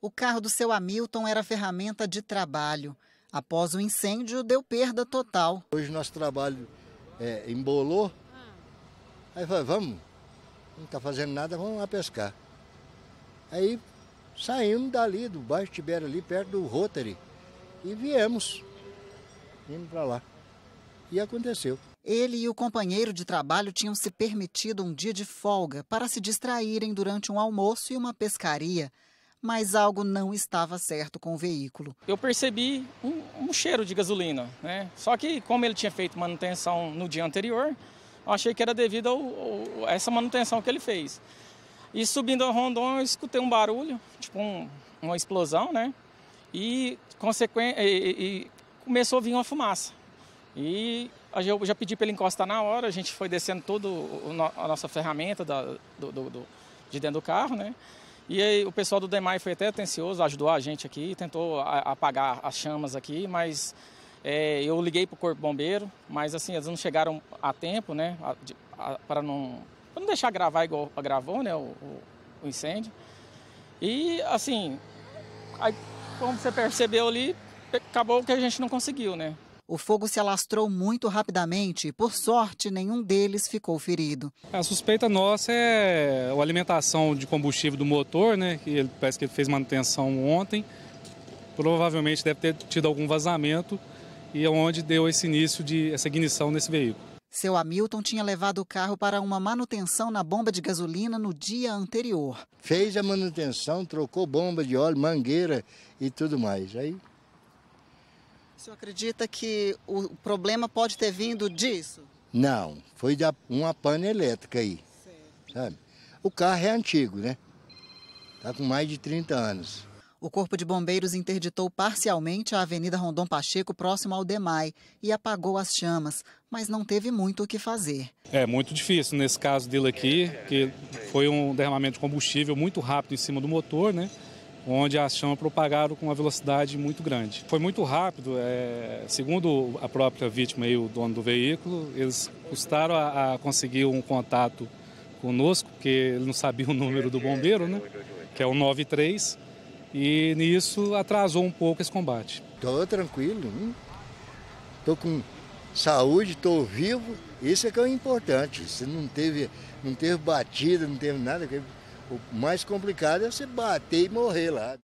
O carro do seu Hamilton era ferramenta de trabalho. Após o incêndio, deu perda total. Hoje nosso trabalho embolou. Aí eu falei, vamos, não está fazendo nada, vamos lá pescar. Aí saímos dali, do bairro Tibério, ali perto do Rotary, e viemos para lá. E aconteceu. Ele e o companheiro de trabalho tinham se permitido um dia de folga para se distraírem durante um almoço e uma pescaria. Mas algo não estava certo com o veículo. Eu percebi um cheiro de gasolina, né? Só que como ele tinha feito manutenção no dia anterior, eu achei que era devido a essa manutenção que ele fez. E subindo a Rondon, eu escutei um barulho, tipo uma explosão, né? E começou a vir uma fumaça. E eu já pedi para ele encostar na hora, a gente foi descendo toda a nossa ferramenta de dentro do carro, né? E aí o pessoal do DEMAI foi até atencioso, ajudou a gente aqui, tentou apagar as chamas aqui, mas eu liguei para o Corpo Bombeiro, mas assim, eles não chegaram a tempo, né, para não deixar gravar igual gravou, né, o incêndio. E assim, aí, como você percebeu ali, acabou que a gente não conseguiu, né. O fogo se alastrou muito rapidamente e, por sorte, nenhum deles ficou ferido. A suspeita nossa é a alimentação de combustível do motor, né? Ele parece que ele fez manutenção ontem. Provavelmente deve ter tido algum vazamento e é onde deu esse início essa ignição nesse veículo. Seu Hamilton tinha levado o carro para uma manutenção na bomba de gasolina no dia anterior. Fez a manutenção, trocou bomba de óleo, mangueira e tudo mais. Aí... O senhor acredita que o problema pode ter vindo disso? Não, foi de uma pane elétrica aí, sabe? O carro é antigo, né? Está com mais de 30 anos. O Corpo de Bombeiros interditou parcialmente a Avenida Rondon Pacheco, próximo ao DEMAI, e apagou as chamas, mas não teve muito o que fazer. É muito difícil nesse caso dele aqui, que foi um derramamento de combustível muito rápido em cima do motor, né? Onde as chamas propagaram com uma velocidade muito grande. Foi muito rápido, segundo a própria vítima e o dono do veículo, eles custaram a conseguir um contato conosco, porque ele não sabia o número do bombeiro, né? Que é o 93, e nisso atrasou um pouco esse combate. Estou tranquilo, estou com saúde, estou vivo, isso é que é o importante. Se não teve batida, não teve nada... O mais complicado é você bater e morrer lá.